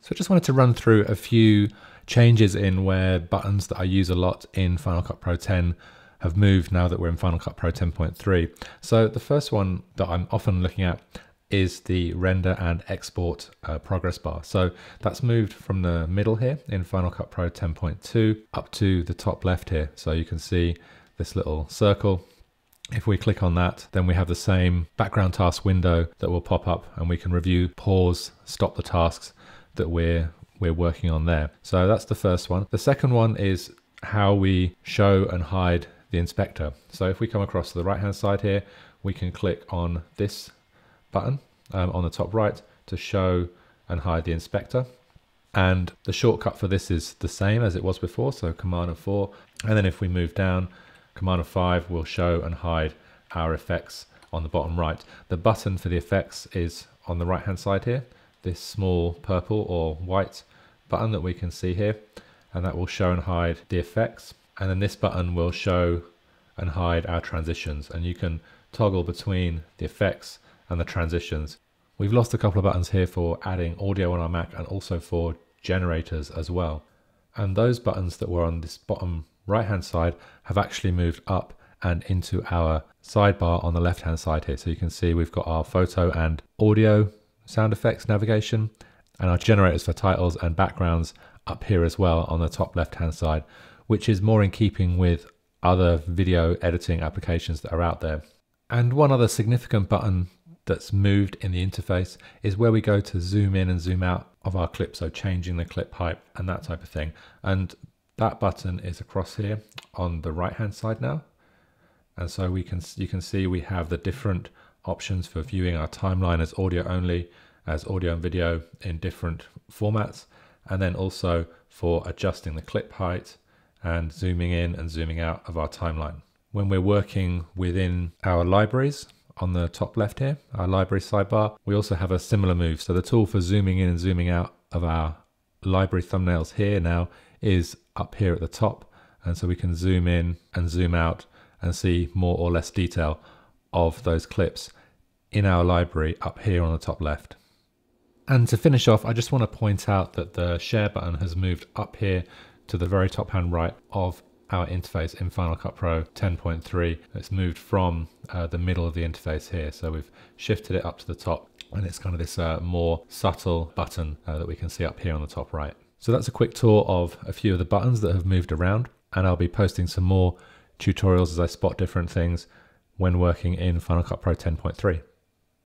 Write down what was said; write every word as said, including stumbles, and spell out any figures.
So I just wanted to run through a few changes in where buttons that I use a lot in Final Cut Pro ten have moved now that we're in Final Cut Pro ten point three. So the first one that I'm often looking at is the render and export uh, progress bar. So that's moved from the middle here in Final Cut Pro ten point two up to the top left here. So you can see this little circle. If we click on that, then we have the same background task window that will pop up, and we can review, pause, stop the tasks that we're, we're working on there. So that's the first one. The second one is how we show and hide the inspector. So if we come across to the right-hand side here, we can click on this button um, on the top right to show and hide the inspector. And the shortcut for this is the same as it was before, so Command and four. And then if we move down, Command and five will show and hide our effects on the bottom right. The button for the effects is on the right-hand side here, this small purple or white button that we can see here, and that will show and hide the effects. And then this button will show and hide our transitions, and you can toggle between the effects and the transitions. We've lost a couple of buttons here for adding audio on our Mac and also for generators as well. And those buttons that were on this bottom right hand side have actually moved up and into our sidebar on the left hand side here. So you can see we've got our photo and audio sound effects navigation and our generators for titles and backgrounds up here as well on the top left hand side, which is more in keeping with other video editing applications that are out there. And one other significant button that's moved in the interface is where we go to zoom in and zoom out of our clip, so changing the clip height and that type of thing. And that button is across here on the right hand side now, and so we can you can see we have the different options for viewing our timeline as audio only, as audio and video in different formats, and then also for adjusting the clip height and zooming in and zooming out of our timeline. When we're working within our libraries, on the top left here, our library sidebar, we also have a similar move. So the tool for zooming in and zooming out of our library thumbnails here now is up here at the top. And so we can zoom in and zoom out and see more or less detail of those clips in our library up here on the top left. And to finish off, I just want to point out that the share button has moved up here to the very top hand right of our interface in Final Cut Pro ten point three. It's moved from uh, the middle of the interface here. So we've shifted it up to the top, and it's kind of this uh, more subtle button uh, that we can see up here on the top right. So that's a quick tour of a few of the buttons that have moved around, and I'll be posting some more tutorials as I spot different things when working in Final Cut Pro ten point three.